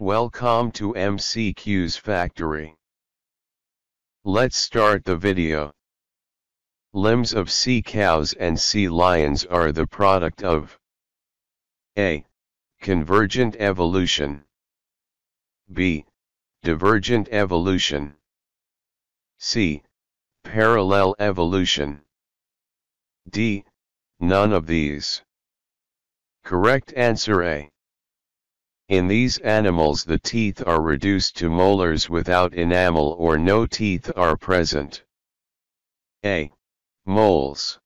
Welcome to MCQ's Factory. Let's start the video. Limbs of sea cows and sea lions are the product of A. Convergent evolution, B. Divergent evolution, C. Parallel evolution, D. None of these. Correct answer A. In these animals the teeth are reduced to molars without enamel or no teeth are present. A. Moles,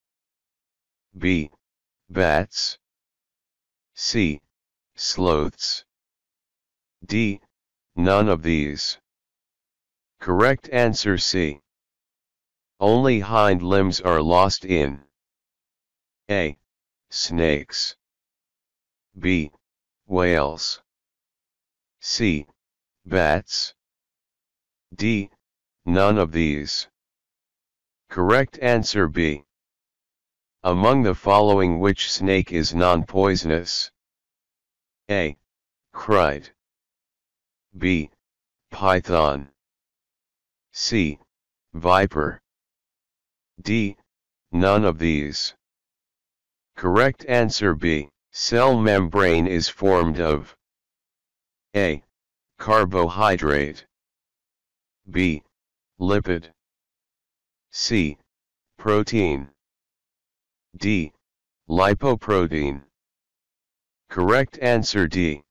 B. Bats, C. Sloths, D. None of these. Correct answer C. Only hind limbs are lost in A. Snakes, B. Whales, C. Bats, D. None of these. Correct answer B. Among the following which snake is non-poisonous? A. Krait, B. Python, C. Viper, D. None of these. Correct answer B. Cell membrane is formed of A. Carbohydrate, B. Lipid, C. Protein, D. Lipoprotein. Correct answer D.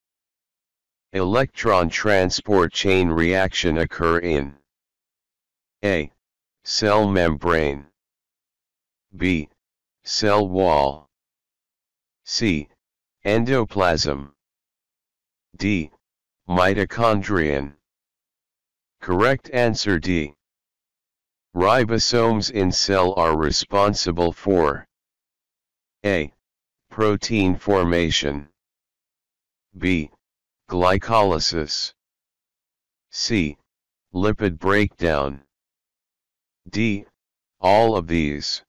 Electron transport chain reaction occur in A. Cell membrane, B. Cell wall, C. Endoplasm, D. Mitochondrion. Correct answer D. Ribosomes in cell are responsible for A. Protein formation, B. Glycolysis, C. Lipid breakdown, D. All of these.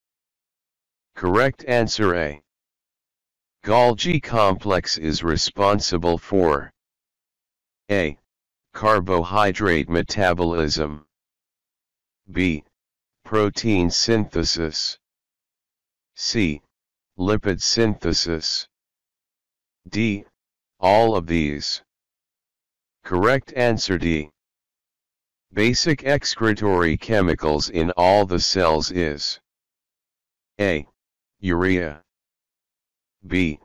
Correct answer A. Golgi complex is responsible for A. Carbohydrate metabolism, B. Protein synthesis, C. Lipid synthesis, D. All of these. Correct answer D. Basic excretory chemicals in all the cells is A. Urea, B.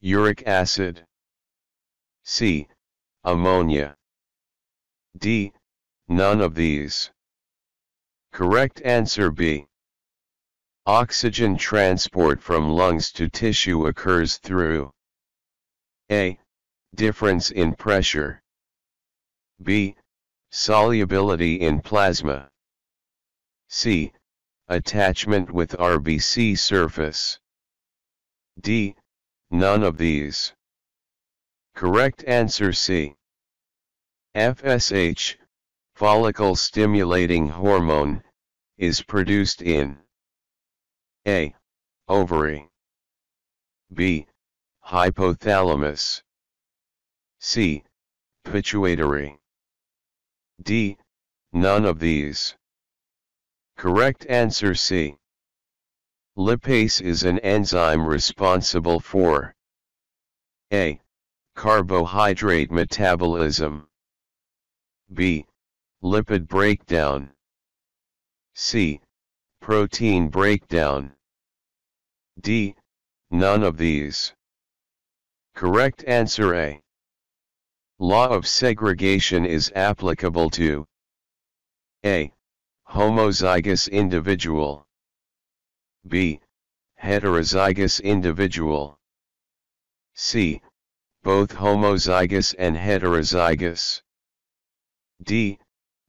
Uric acid, C. Ammonia, D. None of these. Correct answer B. Oxygen transport from lungs to tissue occurs through A. Difference in pressure, B. Solubility in plasma, C. Attachment with RBC surface, D. None of these. Correct answer C. FSH, follicle stimulating hormone, is produced in A. Ovary, B. Hypothalamus, C. Pituitary, D. None of these. Correct answer C. Lipase is an enzyme responsible for A. Carbohydrate metabolism, B. Lipid breakdown, C. Protein breakdown, D. None of these. Correct answer A. Law of segregation is applicable to A. Homozygous individual, B. Heterozygous individual, C. Both homozygous and heterozygous, D.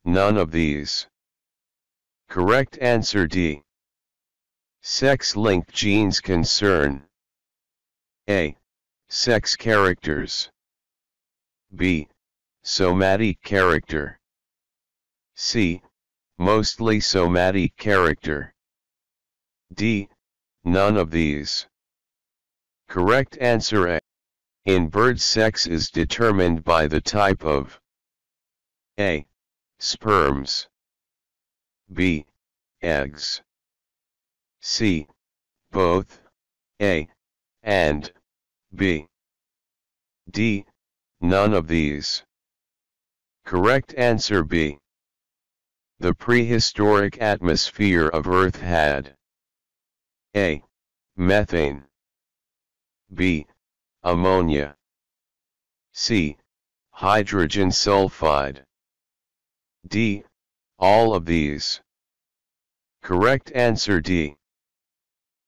None of these. Correct answer D. Sex-linked genes concern A. Sex characters, B. Somatic character, C. Mostly somatic character, D. None of these. Correct answer A. In birds, sex is determined by the type of A. Sperms, B. Eggs, C. Both A and B, D. None of these. Correct answer B. The prehistoric atmosphere of Earth had A. Methane, B. Ammonia, C. Hydrogen sulfide, D. All of these. Correct answer D.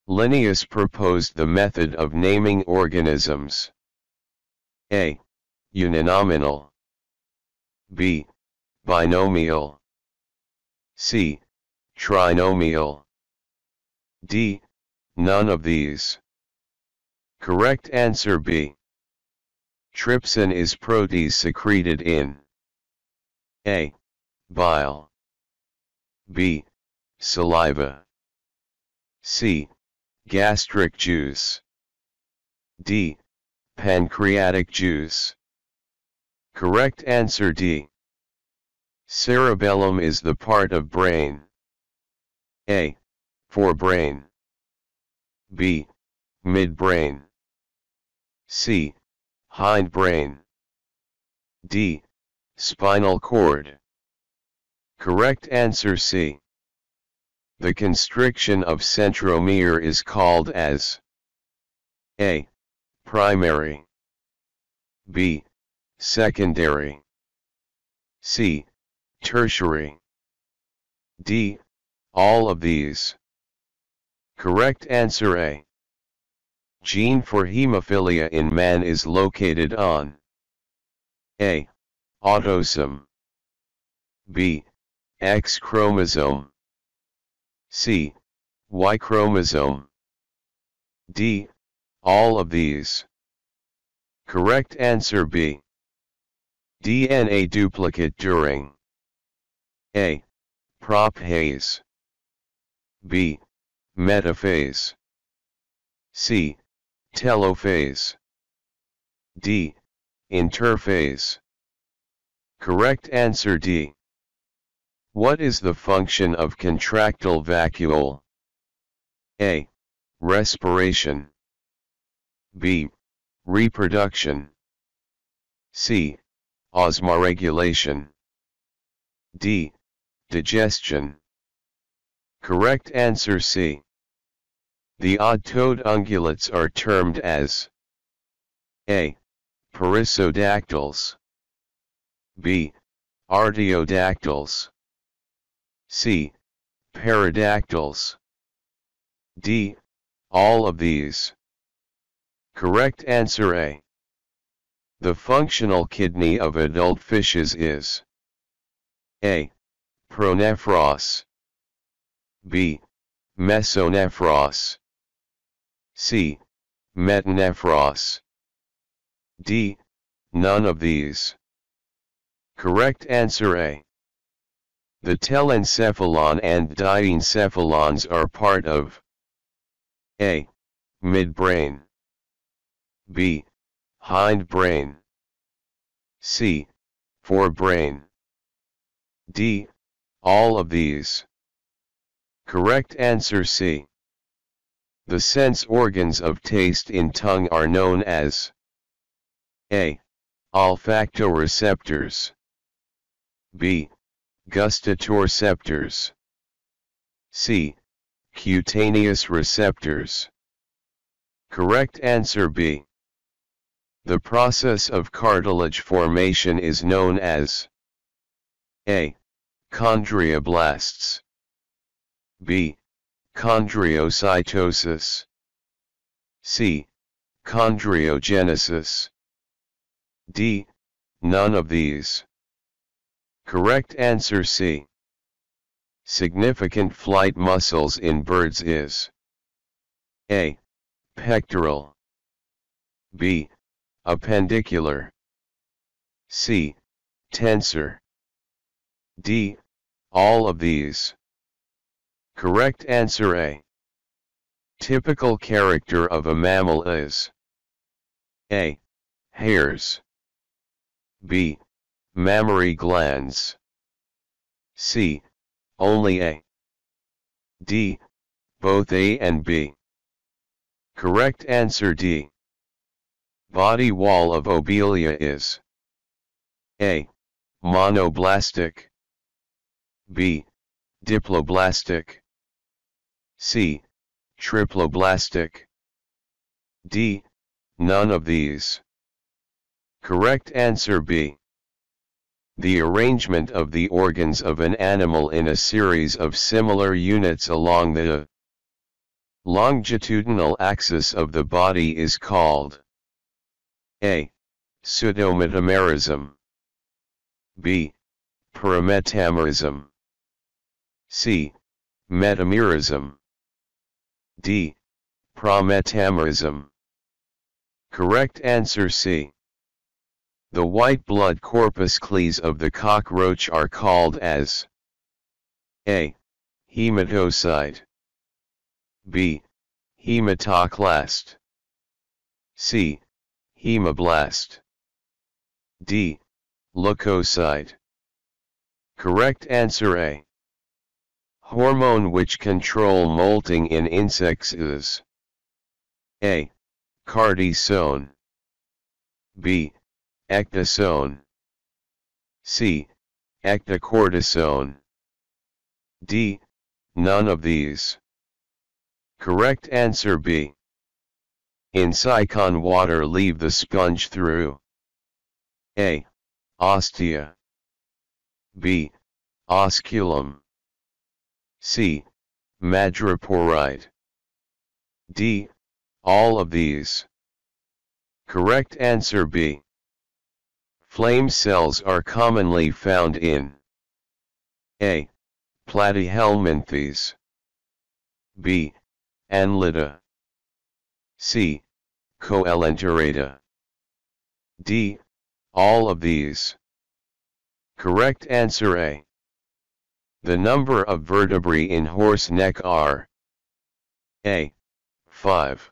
Linnaeus proposed the method of naming organisms. A. Uninominal, B. Binomial, C. Trinomial, D. None of these. Correct answer B. Trypsin is protease secreted in A. Bile, B. Saliva, C. Gastric juice, D. Pancreatic juice. Correct answer D. Cerebellum is the part of brain. A. Forebrain, B. Midbrain, C. Hindbrain, D. Spinal cord. Correct answer C. The constriction of centromere is called as A. Primary, B. Secondary, C. Tertiary, D. All of these. Correct answer A. Gene for hemophilia in man is located on A. Autosome, B. X chromosome, C. Y chromosome, D. All of these. Correct answer B. DNA duplicate during A. Prophase, B. Metaphase, C. Telophase, D. Interphase. Correct answer D. What is the function of contractile vacuole? A. Respiration, B. Reproduction, C. Osmoregulation, D. Digestion. Correct answer C. The odd-toed ungulates are termed as A. Perisodactyls, B. Artiodactyls, C. Peridactyls, D. All of these. Correct answer A. The functional kidney of adult fishes is A. Pronephros, B. Mesonephros, C. Metanephros, D. None of these. Correct answer A. The telencephalon and diencephalons are part of A. Midbrain, B. Hindbrain, C. Forebrain, D. All of these. Correct answer C. The sense organs of taste in tongue are known as A. Olfactoreceptors, B. Gustatory receptors, C. Cutaneous receptors. Correct answer B. The process of cartilage formation is known as A. Chondrioblasts, B. Chondriocytosis, C. Chondriogenesis, D. None of these. Correct answer C. Significant flight muscles in birds is A. Pectoral, B. Appendicular, C. Tensor, D. All of these. Correct answer A. Typical character of a mammal is A. hairs. B. Mammary glands. C. Only A. D. Both A and B. Correct answer D. Body wall of Obelia is A. Monoblastic. B. Diploblastic. C. Triploblastic. D. None of these. Correct answer B. The arrangement of the organs of an animal in a series of similar units along the longitudinal axis of the body is called A. Pseudometamerism. B. Perimetamerism. C. Metamerism. D. Prometamorism. Correct answer C. The white blood corpuscles of the cockroach are called as A. Hematocyte. B. Hematoclast. C. Hemoblast. D. Leukocyte. Correct answer A. Hormone which control molting in insects is A. Cortisone. B. Ectosone. C. Ectocortisone. D. None of these. Correct answer B. In Sycon water leave the sponge through A. Ostia. B. Osculum. C. Madreporite. D. All of these. Correct answer B. Flame cells are commonly found in A. Platyhelminthes. B. Annelida. C. Coelenterata. D. All of these. Correct answer A. The number of vertebrae in horse neck are A. 5.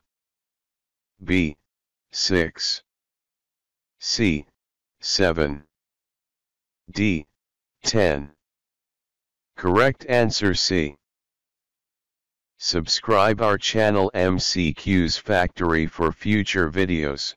B. 6. C. 7. D. 10. Correct answer C. Subscribe our channel MCQ's Factory for future videos.